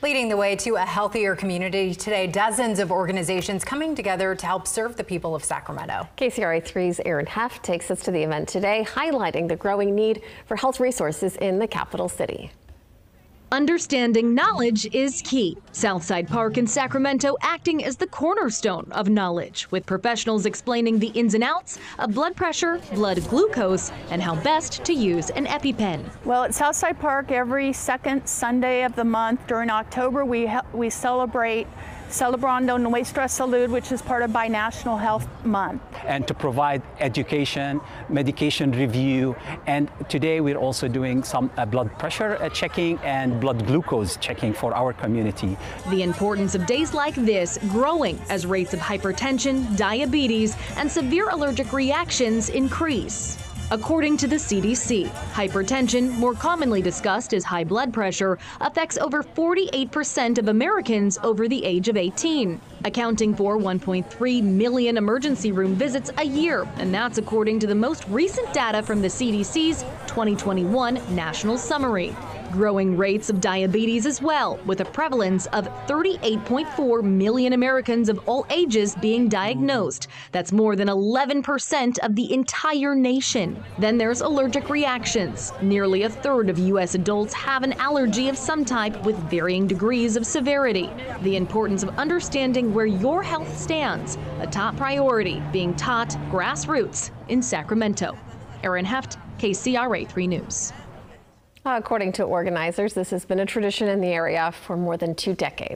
Leading the way to a healthier community today, dozens of organizations coming together to help serve the people of Sacramento. KCRA 3's Erin Heft takes us to the event today, highlighting the growing need for health resources in the capital city. Understanding knowledge is key. Southside Park in Sacramento acting as the cornerstone of knowledge, with professionals explaining the ins and outs of blood pressure, blood glucose, and how best to use an EpiPen. Well, at Southside Park, every second Sunday of the month during October, we celebrate Celebrando Nuestra Salud, which is part of Binational Health Month. And to provide education, medication review, and today we're also doing some blood pressure checking and blood glucose checking for our community. The importance of days like this growing as rates of hypertension, diabetes, and severe allergic reactions increase. According to the CDC, hypertension, more commonly discussed as high blood pressure, affects over 48% of Americans over the age of 18, accounting for 1.3 million emergency room visits a year, and that's according to the most recent data from the CDC's 2021 National Summary. Growing rates of diabetes as well, with a prevalence of 38.4 million Americans of all ages being diagnosed. That's more than 11% of the entire nation. Then there's allergic reactions. Nearly a third of U.S. adults have an allergy of some type, with varying degrees of severity. The importance of understanding where your health stands, a top priority being taught grassroots in Sacramento. Erin Heft, KCRA 3 News. According to organizers, this has been a tradition in the area for more than 2 decades.